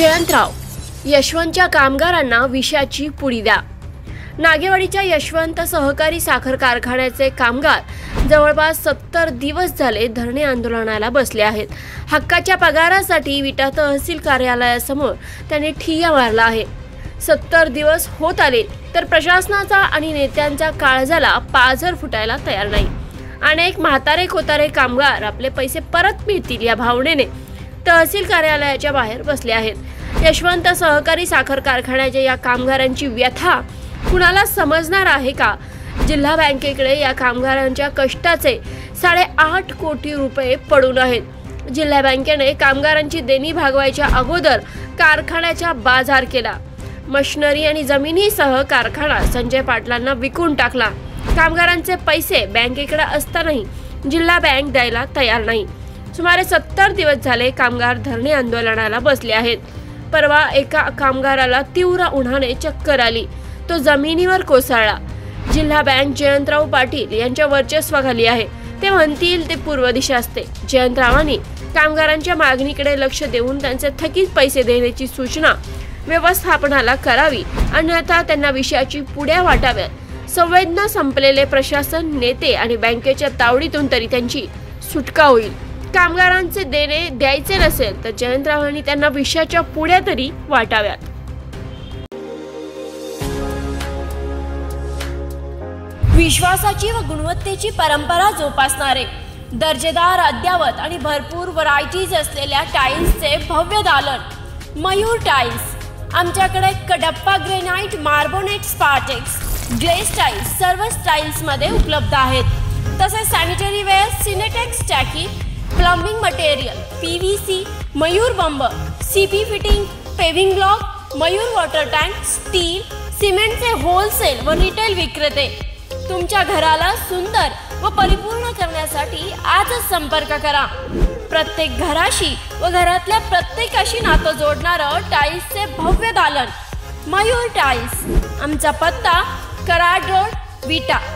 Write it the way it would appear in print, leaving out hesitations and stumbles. जयंतराव यशवंतच्या कामगारांना विषाची पुडी द्या। नागेवाडीच्या यशवंत सहकारी साखर कारखान्याचे कामगार जवळपास 70 दिवस झाले धरणे आंदोलनाला बसले आहेत। हक्काच्या पगारासाठी विटा तहसील कार्यालयासमोर त्यांनी ठिय्या मारला आहे। 70 दिवस होत आले तर प्रशासनाचा आणि नेत्यांचा काळजाला पाझर फुटायला तयार नाही। अनेक म्हातारे कोतारे कामगार आपले पैसे परत मिळतील या भावनेने तहसील कार्यालयाच्या बाहेर बसले आहेत। यशवंत सहकारी साखर कारखान्याच्या या कामगारांची व्यथा कुणाला समजणार आहे का? जिल्हा बँकेकडे या कामगारांच्या कष्टाचे 8.5 कोटी रुपये पडून आहेत। जिल्हा बँकेने कामगारांची देणी भागवायच्या अगोदर कारखान्याचा बाजार केला। मशिनरी आणि जमिनीसह कारखाना संजय पाटलांना विकून टाकला। कामगारांचे पैसे बँकेकडे असतानाही जिल्हा बँक द्यायला तयार नाही। सुमारे 70 दिवस झाले कामगार धरणे आंदोलनाला बसले आहेत। परवा एका कामगाराला तीव्र उन्हाने चक्कर आली, तो जमिनीवर कोसळला। जिल्हा बँक जयंतराव पाटील यांच्या वर्चस्वाखाली आहे, ते म्हणतील ते पूर्व दिशा असते। जयंतरावांनी कामगारांच्या मागणीकडे लक्ष देऊन त्यांचे थकीत पैसे देण्याची सूचना व्यवस्थापनाला करावी, अन्यथा त्यांना विषयाची पुड्या वाटाव्यात। संवेदना संपलेले प्रशासन, नेते आणि बँकेच्या तावडीतून तरी त्यांची सुटका होईल। कामगारांचे देणे द्यायचे नसेल तर जयंतरावांनी त्यांना विषयाच्या पुड्या तरी वाटाव्यात। विश्वासाची व गुणवत्तेची परंपरा जोपासणारे, दर्जेदार, अद्यावत आणि भरपूर व्हरायटीज असलेल्या टाईल्सचे भव्य दालन मयूर टाईल्स। आमच्याकडे Kadappa granite, मार्बोनेट, Spartex, glaze tiles सर्व स्टाईल्समध्ये उपलब्ध आहेत। तसेच सॅनिटरी वेअर, सिनेटेक्स टाकी, प्लंबिंग मटेरियल, PVC, मयूर बंब, CP fitting, paving block, Mayur water tank, steel, सिमेंटचे होलसेल व रिटेल विक्रेते। तुमच्या घराला सुंदर व परिपूर्ण करण्यासाठी आजच संपर्क करा। प्रत्येक घराशी व घरातल्या प्रत्येकाशी नातं जोडणारं टाईल्सचे भव्य दालन मयूर टाईल्स। आमचा पत्ता कराड रोड, विटा।